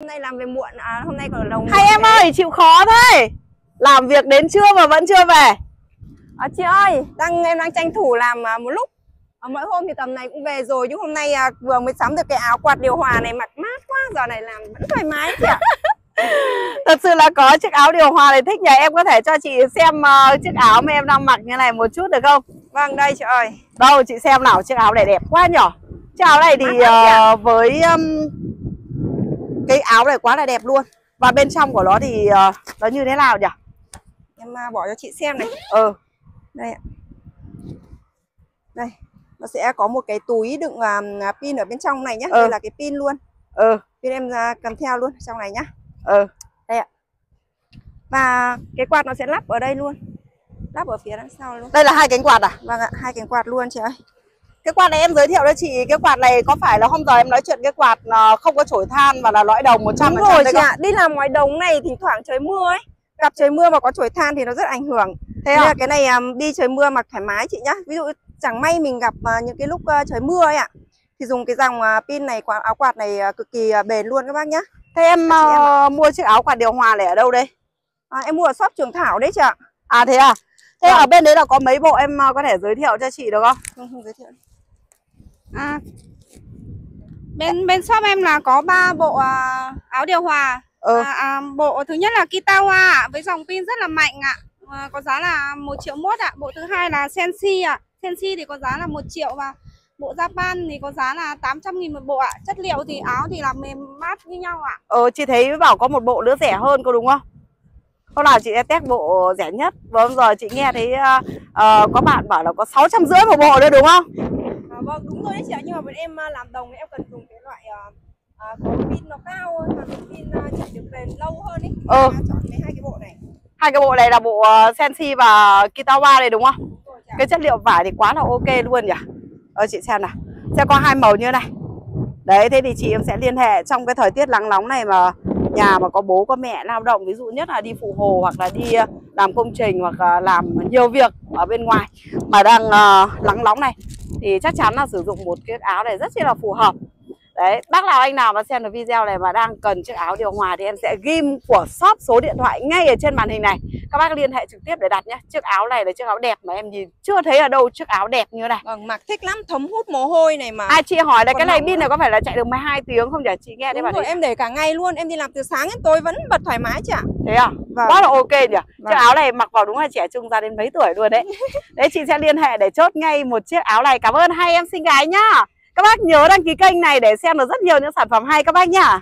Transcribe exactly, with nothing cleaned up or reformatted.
Hôm nay làm về muộn, à hôm nay còn đồng. Hay em thế. Ơi, chịu khó thôi. Làm việc đến trưa mà vẫn chưa về. À, chị ơi, đang em đang tranh thủ làm à, một lúc. À, mỗi hôm thì tầm này cũng về rồi, nhưng hôm nay à, vừa mới sắm được cái áo quạt điều hòa này, mặc mát quá, giờ này làm vẫn thoải mái chị ạ. Thật sự là có chiếc áo điều hòa này thích nhỉ. Em có thể cho chị xem uh, chiếc áo mà em đang mặc như này một chút được không? Vâng, đây chị ơi. Đâu, chị xem nào, chiếc áo này đẹp quá nhỏ. Chiếc áo này thì uh, với um, cái áo này quá là đẹp luôn. Và bên trong của nó thì uh, nó như thế nào nhỉ? Em uh, bỏ cho chị xem này. Ừ. Đây ạ. Đây, nó sẽ có một cái túi đựng uh, pin ở bên trong này nhá. Ừ. Đây là cái pin luôn. Ừ. Pin em uh, cầm theo luôn trong này nhá. Ừ. Đây ạ. Và cái quạt nó sẽ lắp ở đây luôn. Lắp ở phía đằng sau luôn. Đây là hai cánh quạt à? Vâng ạ, hai cánh quạt luôn chị ơi. Cái quạt này em giới thiệu cho chị, cái quạt này có phải là hôm giờ em nói chuyện cái quạt không có chổi than và là lõi đồng một trăm phần trăm? Đúng rồi chị ạ, đi làm ngoài đồng này thỉnh thoảng trời mưa ấy, gặp trời mưa mà có chổi than thì nó rất ảnh hưởng. Thế nên là cái này đi trời mưa mặc thoải mái chị nhá. Ví dụ chẳng may mình gặp những cái lúc trời mưa ấy ạ, thì dùng cái dòng pin này, áo quạt này cực kỳ bền luôn các bác nhá. Thế em, à, em à? mua chiếc áo quạt điều hòa này ở đâu đây? À, em mua ở shop Trường Thảo đấy chị ạ. À thế à? Thế à. Ở bên đấy là có mấy bộ em có thể giới thiệu cho chị được không? Không, không giới thiệu. À, bên bên shop em là có ba bộ à, áo điều hòa. Ừ. À, à, bộ thứ nhất là Kitawa à, với dòng pin rất là mạnh ạ. À. À, có giá là một triệu mốt ạ. À. Bộ thứ hai là Sensi ạ. À. Sensi thì có giá là một triệu và bộ Japan thì có giá là tám trăm nghìn một bộ ạ. À. Chất liệu thì áo thì là mềm mát như nhau ạ. À. Ờ, chị thấy bảo có một bộ nữa rẻ hơn có đúng không? Hôm nào chị sẽ test bộ rẻ nhất. Vâng, giờ chị nghe thấy uh, uh, có bạn bảo là có sáu trăm rưỡi một bộ nữa đúng không? À, vâng, đúng rồi đấy chị ạ. Nhưng mà bọn em làm đồng thì em cần dùng cái loại uh, uh, có pin nó cao hơn và pin uh, chạy được bền lâu hơn ấy. Ờ. Chọn cái hai cái bộ này. Hai cái bộ này là bộ uh, Sensi và Kitawa này đúng không? Đúng rồi, cái chất liệu vải thì quá là ok luôn nhỉ? Ờ, chị xem nào, sẽ có hai màu như này. Đấy, thế thì chị em sẽ liên hệ. Trong cái thời tiết nắng nóng này mà nhà mà có bố có mẹ lao động, ví dụ nhất là đi phụ hồ hoặc là đi làm công trình hoặc là làm nhiều việc ở bên ngoài mà đang uh, nắng nóng này, thì chắc chắn là sử dụng một cái áo này rất là phù hợp. Đấy, bác nào anh nào mà xem được video này mà đang cần chiếc áo điều hòa thì em sẽ ghim của shop số điện thoại ngay ở trên màn hình này. Các bác liên hệ trực tiếp để đặt nhé. Chiếc áo này là chiếc áo đẹp mà em nhìn chưa thấy ở đâu chiếc áo đẹp như này. Vâng, mặc thích lắm, thấm hút mồ hôi này mà. À, chị hỏi là còn cái này pin này có phải là chạy được mười hai tiếng không nhỉ? Chị nghe đấy bạn. Đúng rồi, em để cả ngày luôn, em đi làm từ sáng đến tối vẫn bật thoải mái chị ạ. Thế à? Vâng. Quá là ok nhỉ. Vâng. Chiếc áo này mặc vào đúng là trẻ trung ra đến mấy tuổi luôn đấy. Đấy, chị sẽ liên hệ để chốt ngay một chiếc áo này. Cảm ơn hai em xinh gái nhá. Các bác nhớ đăng ký kênh này để xem được rất nhiều những sản phẩm hay các bác nhá.